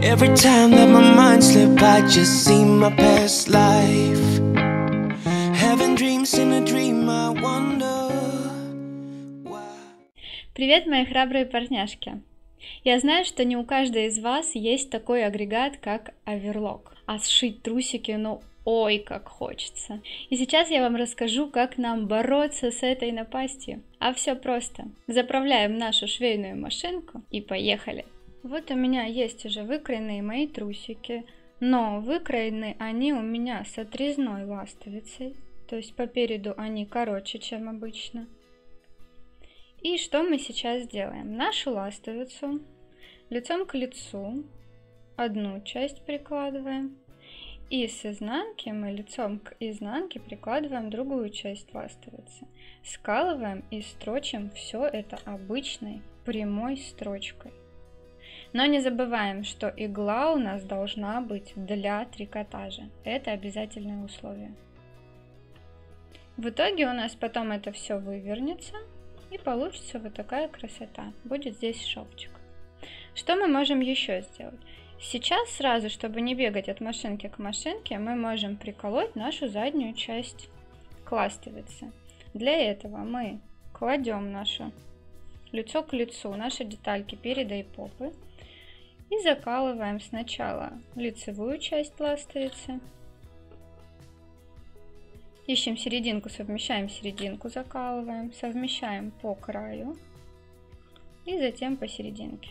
Every time that my mind slips, I just see my past life. Having dreams in a dream, I wonder why. Привет, мои храбрые портняшки! Я знаю, что не у каждой из вас есть такой агрегат, как оверлок. А сшить трусики, ну, ой, как хочется. И сейчас я вам расскажу, как нам бороться с этой напастью. А все просто. Заправляем нашу швейную машинку и поехали. Вот у меня есть уже выкроенные мои трусики. Но выкроены они у меня с отрезной ластовицей. То есть по переду они короче, чем обычно. И что мы сейчас делаем? Нашу ластовицу лицом к лицу одну часть прикладываем, и с изнанки мы лицом к изнанке прикладываем другую часть ластовицы. Скалываем и строчим все это обычной прямой строчкой. Но не забываем, что игла у нас должна быть для трикотажа. Это обязательное условие. В итоге у нас потом это все вывернется. И получится вот такая красота. Будет здесь шовчик. Что мы можем еще сделать? Сейчас сразу, чтобы не бегать от машинки к машинке, мы можем приколоть нашу заднюю часть к ластовице. Для этого мы кладем наше лицо к лицу, наши детальки переда и попы. И закалываем сначала лицевую часть ластовицы. Ищем серединку, совмещаем серединку, закалываем, совмещаем по краю и затем посерединке.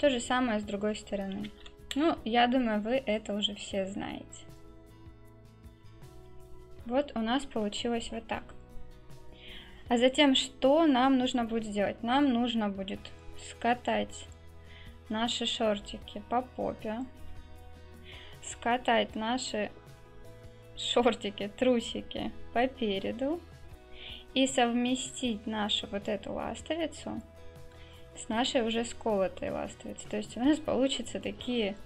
То же самое с другой стороны. Ну, я думаю, вы это уже все знаете. Вот у нас получилось вот так. А затем, что нам нужно будет сделать? Нам нужно будет скатать наши шортики по попе, скатать наши шортики, трусики по переду и совместить нашу вот эту ластовицу с нашей уже сколотой ластовицей. То есть у нас получатся такие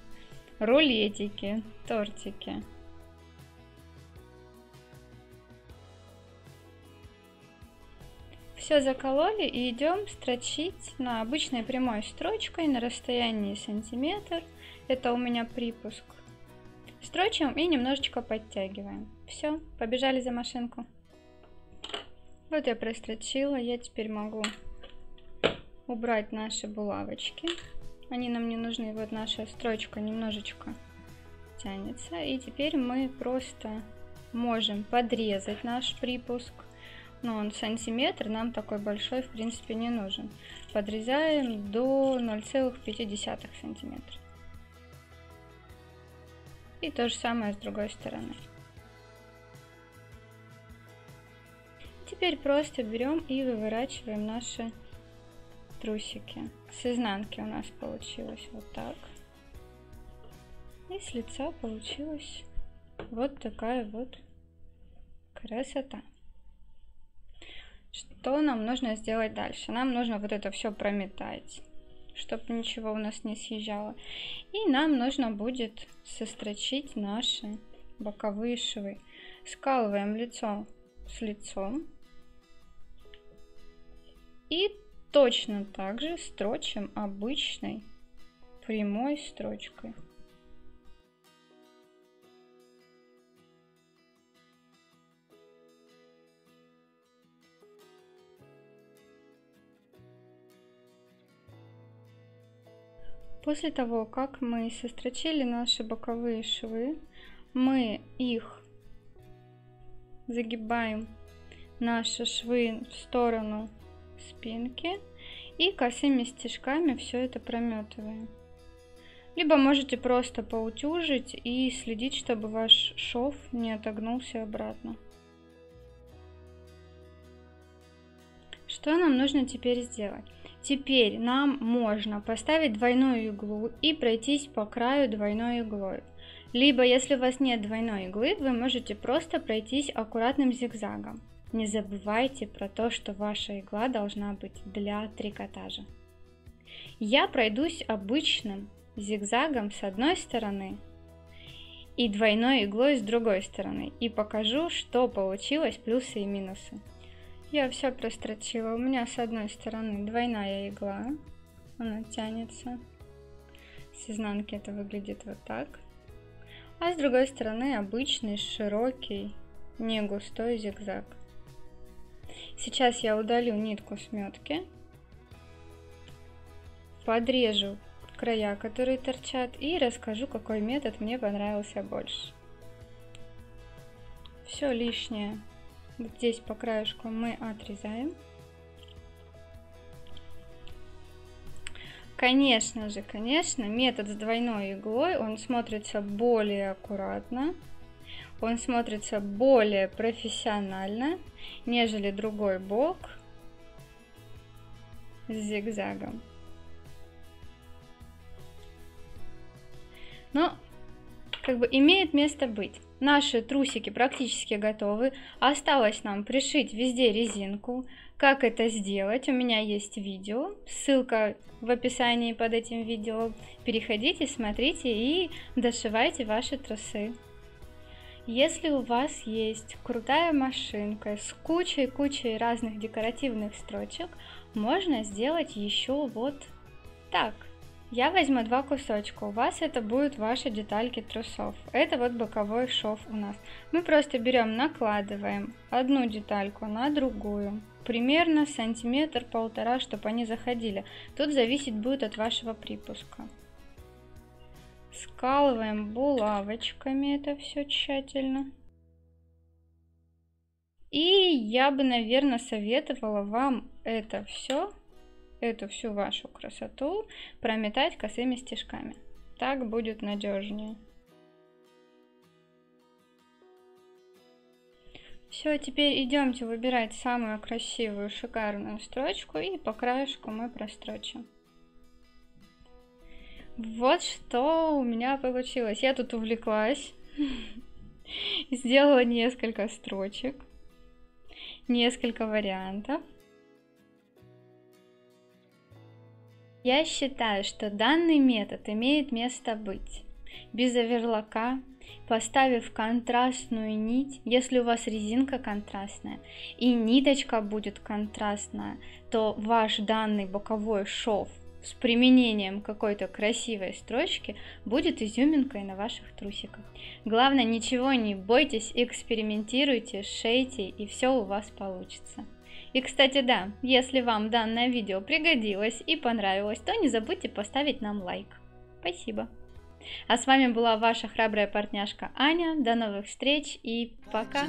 рулетики, тортики. Все закололи и идем строчить на обычной прямой строчкой на расстоянии сантиметр. Это у меня припуск. Строчим и немножечко подтягиваем. Все, побежали за машинку. Вот я прострочила, я теперь могу убрать наши булавочки. Они нам не нужны, вот наша строчка немножечко тянется. И теперь мы просто можем подрезать наш припуск. Но он сантиметр, нам такой большой в принципе не нужен. Подрезаем до 0,5 сантиметра. И то же самое с другой стороны. Теперь просто берем и выворачиваем наши трусики. С изнанки у нас получилось вот так. И с лица получилась вот такая вот красота. Что нам нужно сделать дальше? Нам нужно вот это все прометать, чтобы ничего у нас не съезжало. И нам нужно будет сострочить наши боковые швы. Скалываем лицо с лицом. И точно так же строчим обычной прямой строчкой. После того, как мы сострочили наши боковые швы, мы их загибаем, наши швы, в сторону спинки и косыми стежками все это прометываем. Либо можете просто поутюжить и следить, чтобы ваш шов не отогнулся обратно. Что нам нужно теперь сделать? Теперь нам можно поставить двойную иглу и пройтись по краю двойной иглой. Либо, если у вас нет двойной иглы, вы можете просто пройтись аккуратным зигзагом. Не забывайте про то, что ваша игла должна быть для трикотажа. Я пройдусь обычным зигзагом с одной стороны и двойной иглой с другой стороны. И покажу, что получилось, плюсы и минусы. Я все прострочила. У меня с одной стороны двойная игла, она тянется, С изнанки это выглядит вот так. А с другой стороны обычный, широкий, не густой зигзаг. Сейчас я удалю нитку сметки, подрежу края, которые торчат, и расскажу, какой метод мне понравился больше. Все лишнее вот здесь по краешку мы отрезаем. Конечно же, метод с двойной иглой, он смотрится более аккуратно, он смотрится более профессионально, нежели другой бок с зигзагом. Но как бы имеет место быть. Наши трусики практически готовы. Осталось нам пришить везде резинку. Как это сделать? У меня есть видео. Ссылка в описании под этим видео. Переходите, смотрите и дошивайте ваши трусы. Если у вас есть крутая машинка с кучей разных декоративных строчек, можно сделать еще вот так. Я возьму два кусочка, у вас это будут ваши детальки трусов. Это вот боковой шов у нас. Мы просто берем, накладываем одну детальку на другую. Примерно сантиметр-полтора, чтобы они заходили. Тут зависеть будет от вашего припуска. Скалываем булавочками это все тщательно. И я бы, наверное, советовала вам это все, эту всю вашу красоту прометать косыми стежками. Так будет надежнее. Все, теперь идемте выбирать самую красивую, шикарную строчку, и по краешку мы прострочим. Вот что у меня получилось. Я тут увлеклась, сделала несколько строчек, несколько вариантов. Я считаю, что данный метод имеет место быть. Без оверлока, поставив контрастную нить, если у вас резинка контрастная и ниточка будет контрастная, то ваш данный боковой шов с применением какой-то красивой строчки будет изюминкой на ваших трусиках. Главное, ничего не бойтесь, экспериментируйте, шейте, и все у вас получится. И, кстати, да, если вам данное видео пригодилось и понравилось, то не забудьте поставить нам лайк. Спасибо. А с вами была ваша храбрая портняжка Аня. До новых встреч и пока!